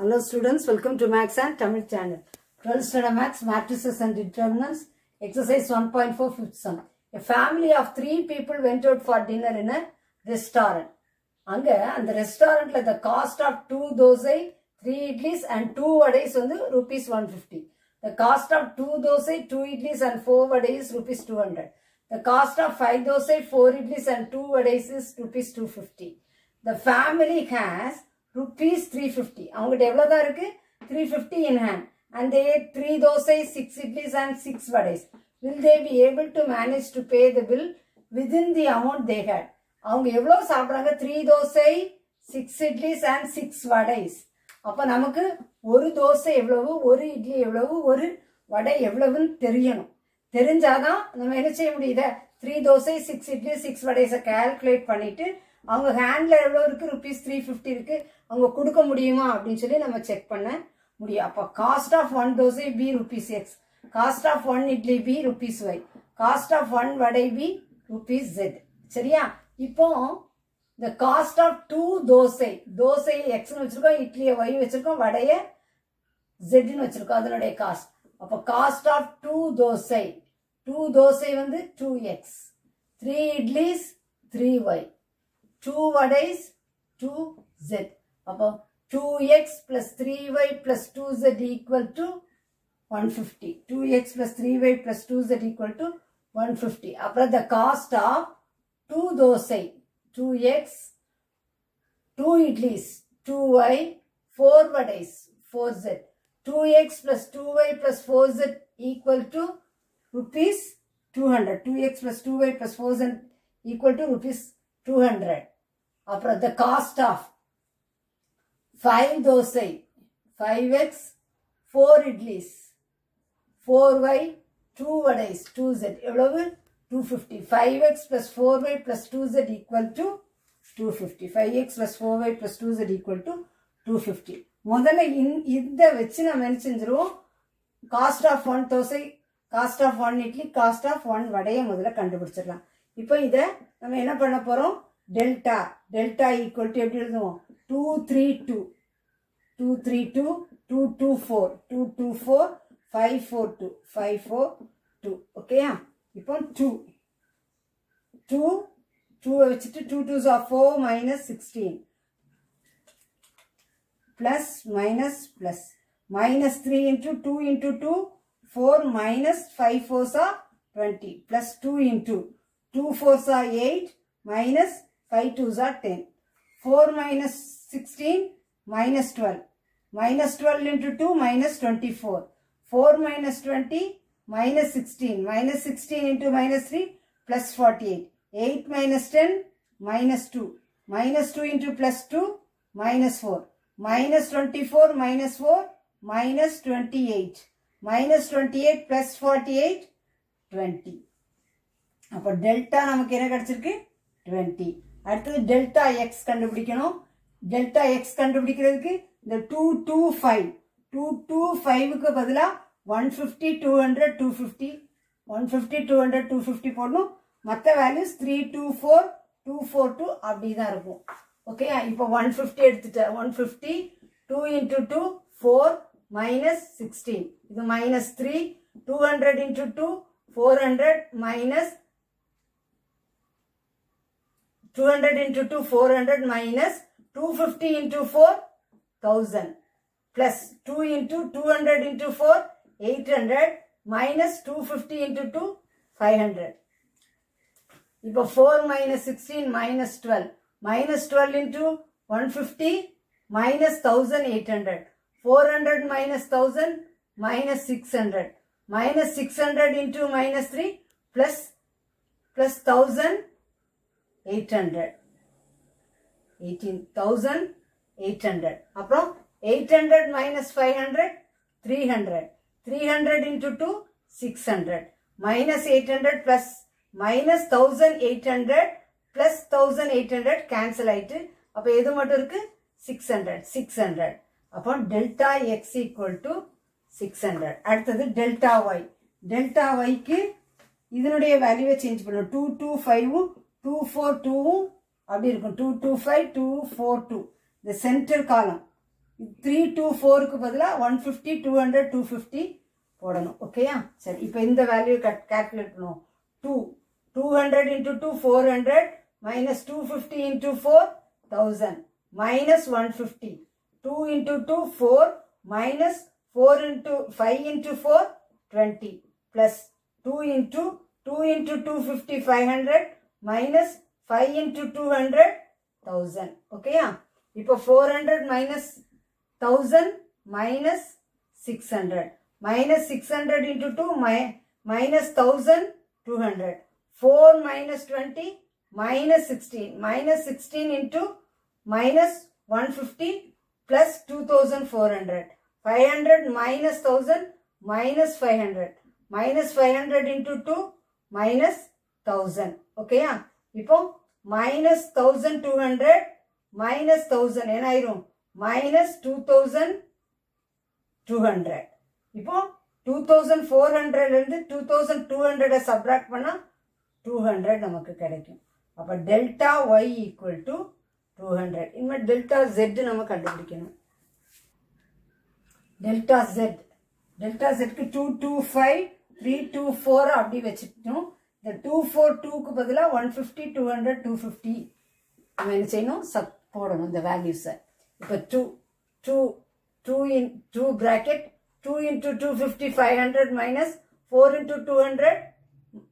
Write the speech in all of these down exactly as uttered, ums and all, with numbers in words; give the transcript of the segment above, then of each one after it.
Hello students, welcome to Max and Tamil channel. twelfth Standard Max, Matrices and Determinants, exercise one point four, fifth sum. A family of three people went out for dinner in a restaurant. Ange, and the restaurant, like the cost of two dosai, three idlis and two vadais on the rupees one fifty. The cost of two dosai, two idlis and four vadais is rupees two hundred. The cost of five dosai, four idlis and two vadais is rupees two fifty. The family has rupees three fifty. three fifty in hand. And they ate three dosai, six idlis and six vadais. Will they be able to manage to pay the bill within the amount they had? They ate three dosai, six idlis and six vadais. அப்ப நமக்கு ஒரு தோசை எவ்வளவு ஒரு இட்லி எவ்வளவு ஒரு வடை எவ்வளவுன்னு தெரியணும். தெரிஞ்சாதான் நம்ம என்ன செய்ய முடியுது? three dosa, six idli, six வடைஸை கால்குலேட் பண்ணிட்டு அவங்க ஹேண்ட்ல எவ்வளவு இருக்கு? ரூபீஸ் three fifty இருக்கு. அவங்க கொடுக்க முடியுமா அப்படினு சொல்லி நம்ம செக் பண்ண முடியும். அப்ப cost of one dosa B rupees X, cost of one idli B rupees Y, cost of one vada B rupees Z. சரியா? இப்போ the cost of two dosai, dosai x nu vechirukkom, idli y vechirukkom, vadaiya z nu vechirukkom, adunoda cost. Appo cost of two dosai, two dosai vandu two x, three idlis three y, two vadais two z. Appo two x plus three y plus two z equal to one fifty. two x plus three y plus two z equal to one fifty. Appo the cost of two dosai, two x, two idlis, two y, four vadais, four z. two x plus two y plus four z equal to rupees two hundred. two x plus two y plus four z equal to rupees two hundred. After the cost of five dosai, five x, four idlis, four y, two vadais, two z. Available? two fifty. five x plus four y plus two z equal to two fifty. five x plus four y plus two z equal to two fifty. முதல்ல இந்த வெச்சு நாம் என்ன செஞ்சிரோம்? Cost of one dosa, cost of one idli, cost of one வடையை முதல்ல கண்டுபிடிச்சிரலாம். இப்போ இத நம்ம என்ன பண்ண போறோம்? டெல்டா, டெல்டா equal to எப்படி எழுதுவோம்? two three two, two three two, two two four, two two four, five four two, five four two. ஓகேயா? இப்போ two, two, two வச்சிட்டு two twos are four minus sixteen, plus minus plus minus three into two into two, four minus five fours are twenty, plus two into two fours are eight, minus five twos are ten, four minus sixteen minus twelve, minus twelve into two minus twenty-four, four minus twenty minus sixteen, minus sixteen into minus three, plus forty-eight, eight minus ten, minus two, minus two into plus two, minus four, minus twenty-four, minus four, minus twenty-eight, minus twenty-eight plus forty-eight, twenty. அப்போ delta நமக்கு என்ன கடிச்சிருக்கு? twenty. அடுத்து delta x கண்டுபிடிக்கணும். delta x கண்டுபிடிக்கிறதுக்கு இந்த two two five, two two five க்கு பதிலா one fifty, two hundred, two fifty, one fifty, two hundred, two fifty போட்டும் மத்த values three two four, two four two அப்படிதான் இருக்கும். ஓகே, இப்போ one fifty எடுத்துட்டு one fifty, two into two, four minus sixteen, இது minus three, two hundred into two, four hundred minus two hundred into two, four hundred minus two fifty into four, one thousand, plus two into two hundred into four, eight hundred minus two fifty into two, five hundred. Now four minus sixteen minus twelve. Minus twelve into one fifty minus one thousand eight hundred. four hundred minus one thousand minus six hundred. Minus six hundred into minus three plus, plus one thousand eight hundred. eighteen thousand eight hundred. Now eight hundred minus five hundred, three hundred. three hundred into two, six hundred. Minus eight hundred plus minus one thousand eight hundred plus one thousand eight hundred cancel ஆயிட்டு. அப்போ எது மட்டும் இருக்கு? six hundred. six hundred. அப்போ delta x equal to six hundred. அடுத்தது delta y. delta y க்கு இதனுடைய வேல்யூவை சேஞ்ச் பண்ணும். two two five, two four two அப்படி இருக்கும். two two five, two four two. இந்த center column. three two four one fifty, two hundred, two fifty okay ya? Sir, ipa indha value calculate pannu two hundred into two four hundred minus two fifty into four one thousand minus one fifty two into two four minus four into five into four twenty plus two into two into two fifty five hundred minus five into two hundred one thousand okay ya? Ipa four hundred minus one thousand minus six hundred minus six hundred into two my, minus one thousand two hundred four minus twenty minus sixteen minus sixteen into minus one fifty plus two thousand four hundred five hundred minus one thousand minus five hundred minus five hundred into two minus one thousand okay ya? Ipo minus one thousand two hundred minus one thousand enairum minus two thousand two hundred. Now, two thousand four hundred and two thousand two hundred subtract panna two hundred namakku kedaikum. Appo delta y equal to two hundred. Inma delta z namak kandupidikkanum. Delta z. Delta z ku two twenty-five, three twenty-four appadi vechitom. The two forty-two ku badala one fifty, two hundred, two fifty. Nam enna seiyanum sub podanum the values. But two, two, two in two bracket, two into two fifty, five hundred minus four into two hundred,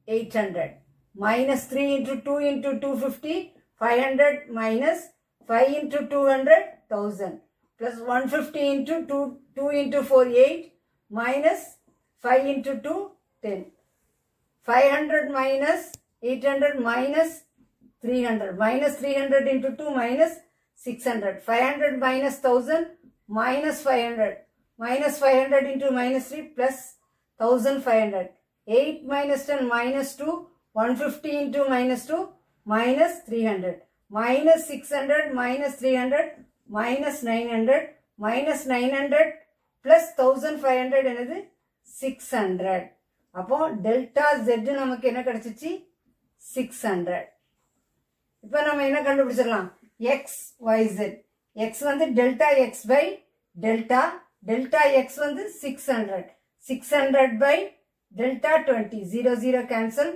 eight hundred minus three into two into two fifty, five hundred minus five into two hundred, one thousand plus one fifty into two, two into four, eight minus five into two, ten. five hundred minus eight hundred minus three hundred minus three hundred into two minus six hundred five hundred minus one thousand minus five hundred minus five hundred into minus three plus one thousand five hundred eight minus ten minus two one fifty into minus two minus three hundred minus six hundred minus three hundred minus nine hundred minus nine hundred plus one thousand five hundred enadhu six hundred appo delta z namakku enna kadichichi six hundred ipo nam enna kandupidichiralam x, y, z. X one delta x by delta. Delta x one six hundred. six hundred by delta twenty. zero, zero cancel.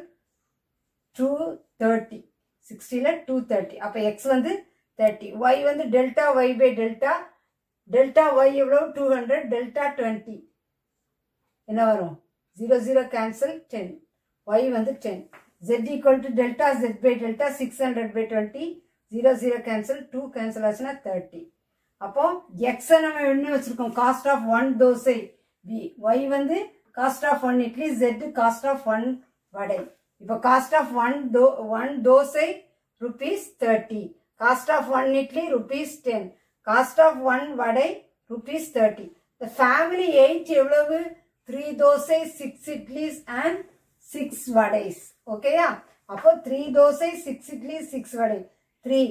two thirty. sixty like two thirty. Appa x one thirty. Y one delta y by delta. Delta y about two hundred. Delta twenty. Enna varum zero, zero cancel. ten. Y one ten. Z equal to delta z by delta. six hundred by twenty. zero, zero cancel, two cancel as thirty. Now, x and cost of one dosai B. Y one cost of one idli, Z cost of one vadai. Now, cost of one, do, one dosai rupees thirty. Cost of one idli rupees ten. Cost of one vadai rupees thirty. The family eight three dosai, six idlis and six vadais. Okay, yeah? Now, three dosai, six idlis, six vadai. three.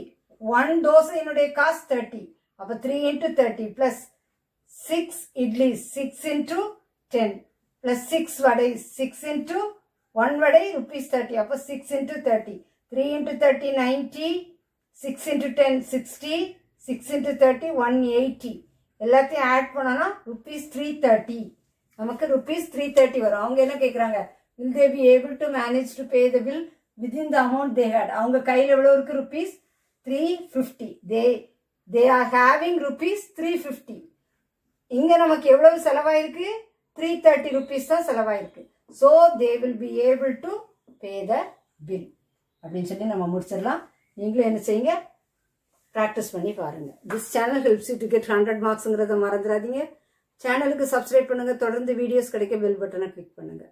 one dosa inude cost thirty. Appa three into thirty plus six idlis. six into ten plus six vadai. six into one vadai rupees thirty. Appa six into thirty. three into thirty ninety. six into ten sixty. six into thirty one eighty. Ellathai add panana rupees three thirty. Namakku rupees three thirty varu. Avanga enna kekranga? Will they be able to manage to pay the bill within the amount they had? Avanga kaiyil evlo irukku rupees three fifty. They, they are having rupees three fifty. Inga namakku evlo selavayirukku three thirty rupees tha selavayirukku. So they will be able to pay the bill. Appadi solli nama mudichiralam. Neenga enna seinga practice panni paarenga. This channel helps you to get one hundred marks ingiradha marandiradinga. Channel ku subscribe pannunga. Thodarndu videos kadikka bell button click pannunga.